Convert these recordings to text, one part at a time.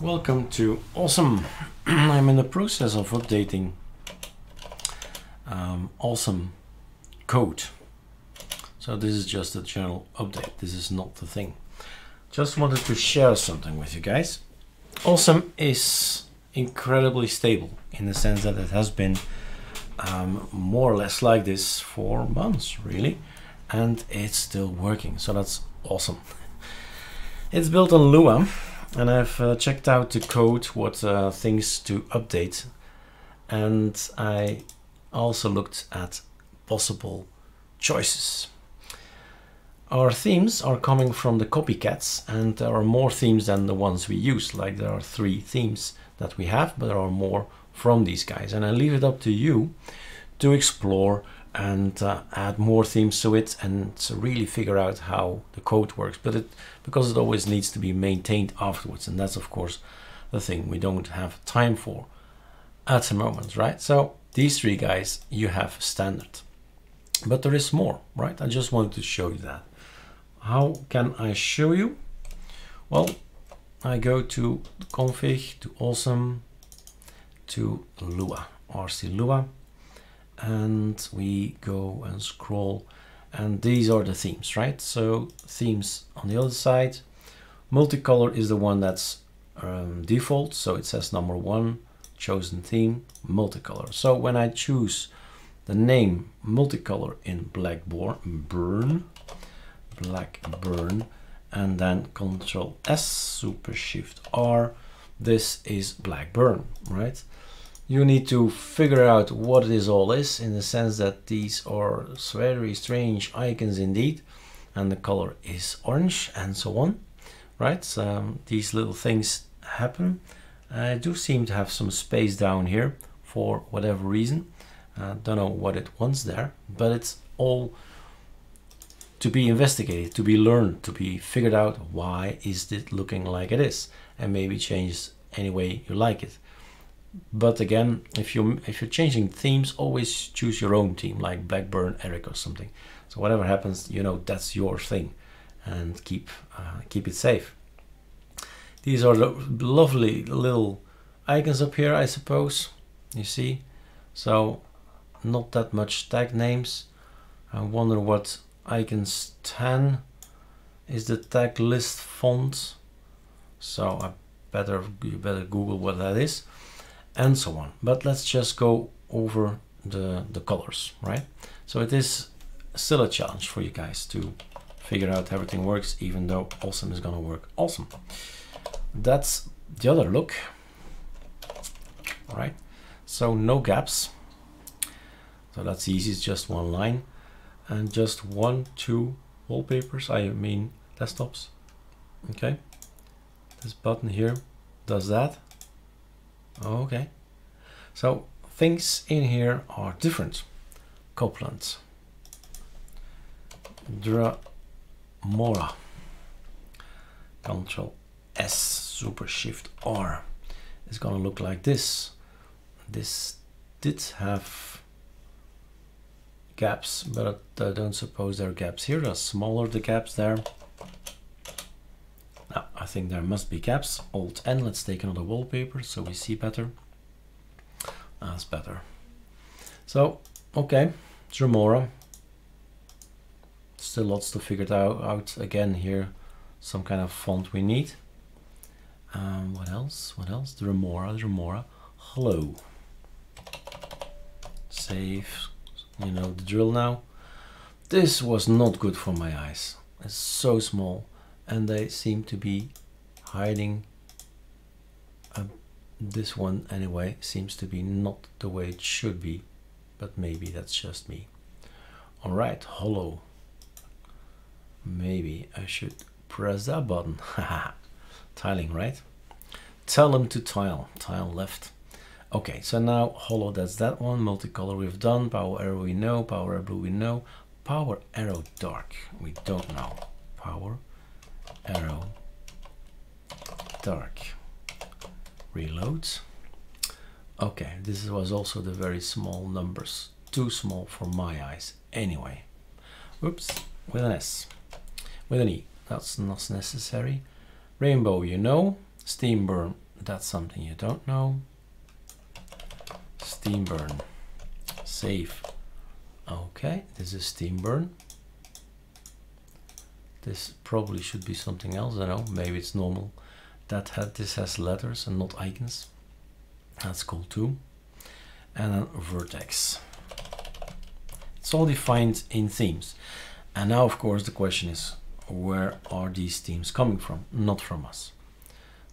Welcome to Awesome. I'm in the process of updating Awesome code. So this is just a general update. This is not the thing. Just wanted to share something with you guys. Awesome is incredibly stable in the sense that it has been more or less like this for months, really, and it's still working. So that's awesome. It's built on Lua, and I've checked out the code, what things to update, and I also looked at possible choices. Our themes are coming from the copycats, and there are more themes than the ones we use. Like, there are 3 themes that we have, but there are more from these guys, and I leave it up to you to explore and add more themes to it and to really figure out how the code works, because it always needs to be maintained afterwards, and that's of course the thing we don't have time for at the moment, right? So these 3 guys you have standard, but there is more, right? I just wanted to show you that. How can I show you? Well, I go to config, to Awesome, to Lua, RC Lua, and we go and scroll, and these are the themes, right? So themes on the other side, multicolor is the one that's default, so it says number 1, chosen theme, multicolor. So when I choose the name multicolor in Blackburn, and then Control S, Super Shift R, this is Blackburn, right? You need to figure out what this all is, in the sense that these are very strange icons indeed, and the color is orange and so on, right? So these little things happen. I do seem to have some space down here for whatever reason. Don't know what it wants there, but it's all to be investigated, to be learned, to be figured out. Why is it looking like it is? And maybe change any way you like it. But again, if you're changing themes, always choose your own theme, like Blackburn Eric or something. So whatever happens, you know that's your thing, and keep it safe. These are the lovely little icons up here, I suppose. You see, so not that much tag names. I wonder what icons 10 is the tag list font. So you better Google what that is, and so on. But let's just go over the colors, right? So it is still a challenge for you guys to figure out how everything works, even though Awesome is gonna work awesome. That's the other look, all right? So no gaps, so that's easy. It's just one line and just 1, 2 wallpapers, I mean desktops. Okay, this button here does that. Okay, so things in here are different. Copeland, Dremora, Control S, Super Shift R. It's gonna look like this. This did have gaps, but I don't suppose there are gaps here. They're smaller, the gaps there. Now, I think there must be gaps. Alt-N, let's take another wallpaper so we see better. That's better. So, okay, Dremora. Still lots to figure out. Again, here, some kind of font we need. What else? What else? Dremora. Holo. Save. You know the drill now. This was not good for my eyes. It's so small, and they seem to be hiding. This one anyway seems to be not the way it should be, but maybe that's just me. All right, holo. Maybe I should press that button. Tiling, right? Tell them to tile. Tile left. Okay, so now holo, that's that one. Multicolor we've done. Power arrow we know. Power arrow blue we know. Power arrow dark we don't know. Power arrow dark. Reload. Okay, this was also the very small numbers, too small for my eyes anyway. Oops, with an S, with an E, that's not necessary. Rainbow, you know. Steam burn, that's something you don't know. Steam burn, save. Okay, this is steam burn. This probably should be something else. I know, maybe it's normal that this has letters and not icons. That's cool too. And then vertex. It's all defined in themes. And now, of course, the question is, where are these themes coming from? Not from us.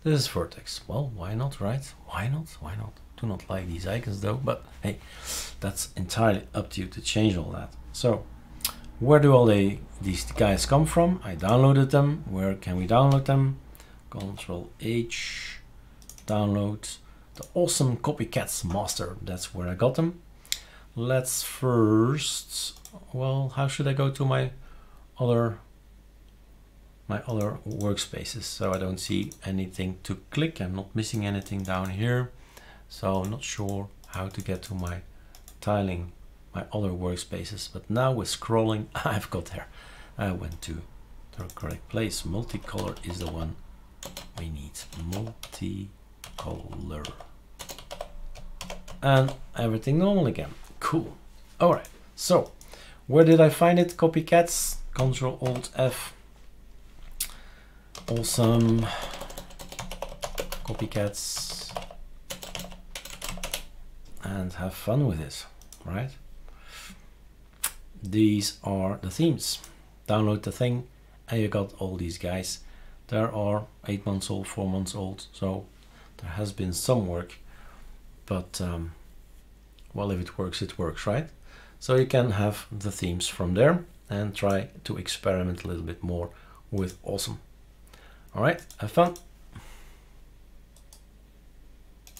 This is vertex. Well, why not, right? Why not? Why not? Do not like these icons though, but hey, that's entirely up to you to change all that. So where do all these guys come from? I downloaded them. Where can we download them? Control H, download the Awesome Copycats master. That's where I got them. Let's first, well, how should I go to my other workspaces so I don't see anything to click? I'm not missing anything down here. So I'm not sure how to get to my tiling, my other workspaces, but now with scrolling, I've got there. I went to the correct place. Multicolor is the one we need. Multicolor. And everything normal again. Cool. All right. So where did I find it? Copycats. Control Alt F. Awesome. Copycats. And have fun with it, right? These are the themes. Download the thing and you got all these guys. There are 8 months old, 4 months old, so there has been some work, but well, if it works, it works, right? So you can have the themes from there and try to experiment a little bit more with Awesome. All right, have fun.